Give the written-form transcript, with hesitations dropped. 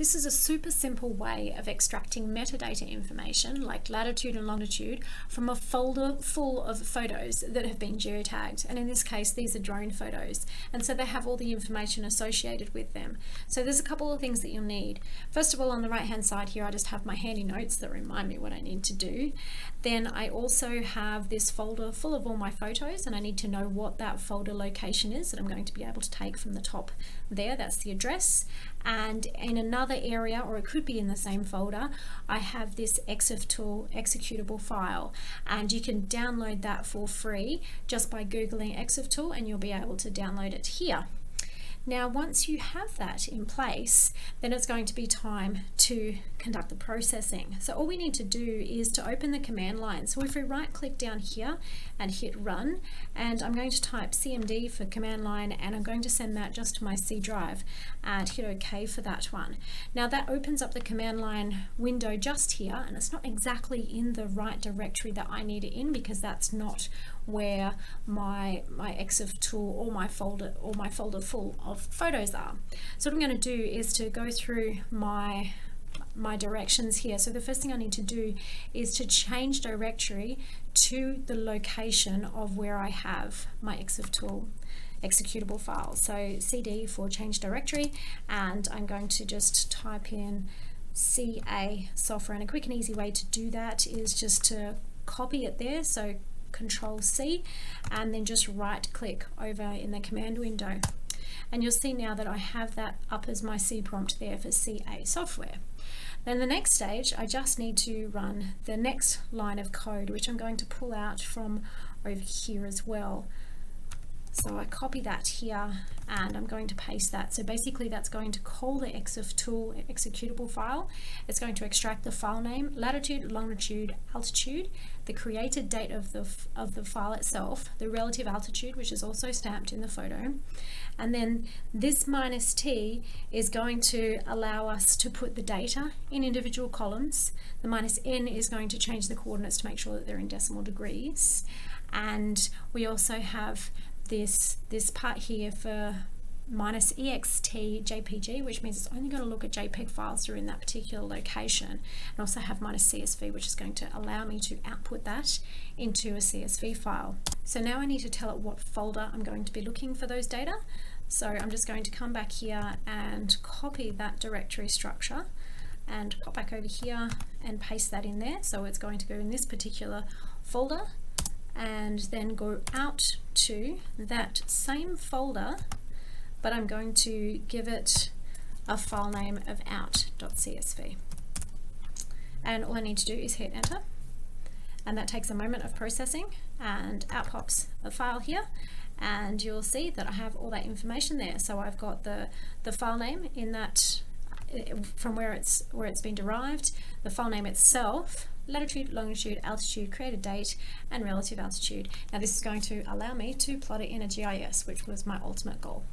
This is a super simple way of extracting metadata information like latitude and longitude from a folder full of photos that have been geotagged. And in this case, these are drone photos. And so they have all the information associated with them. So there's a couple of things that you'll need. First of all, on the right-hand side here, I just have my handy notes that remind me what I need to do. Then I also have this folder full of all my photos, and I need to know what that folder location is that I'm going to be able to take from the top there. That's the address. And in another area, or it could be in the same folder, I have this EXIFTool executable file, and you can download that for free just by googling EXIFTool, and you'll be able to download it here. Now, once you have that in place, then it's going to be time to conduct the processing. So all we need to do is to open the command line. So if we right click down here and hit run, and I'm going to type CMD for command line, and I'm going to send that just to my C drive and hit OK for that one. Now that opens up the command line window just here, and it's not exactly in the right directory that I need it in, because that's not where my EXIFTool or my folder full of photos are. So what I'm going to do is to go through my directions here. So the first thing I need to do is to change directory to the location of where I have my EXIFTool executable file. So CD for change directory, and I'm going to just type in CA software. And a quick and easy way to do that is just to copy it there. So Control C, and then just right click over in the command window. And you'll see now that I have that up as my C prompt there for CA software. Then the next stage, I just need to run the next line of code, which I'm going to pull out from over here as well. So I copy that here, and I'm going to paste that. So basically that's going to call the EXIFTool executable file. It's going to extract the file name, latitude, longitude, altitude, the created date of the file itself, the relative altitude, which is also stamped in the photo. And then this -t is going to allow us to put the data in individual columns. The -n is going to change the coordinates to make sure that they're in decimal degrees. And we also have this part here for -ext JPG, which means it's only going to look at JPEG files that are in that particular location, and also have -CSV, which is going to allow me to output that into a CSV file. So now I need to tell it what folder I'm going to be looking for those data. So I'm just going to come back here and copy that directory structure and go back over here and paste that in there. So it's going to go in this particular folder, and then go out to that same folder, but I'm going to give it a file name of out.csv. And all I need to do is hit enter, and that takes a moment of processing, and out pops a file here, and you'll see that I have all that information there. So I've got the file name in that from where it's been derived, the file name itself, latitude, longitude, altitude, created date, and relative altitude. Now this is going to allow me to plot it in a GIS, which was my ultimate goal.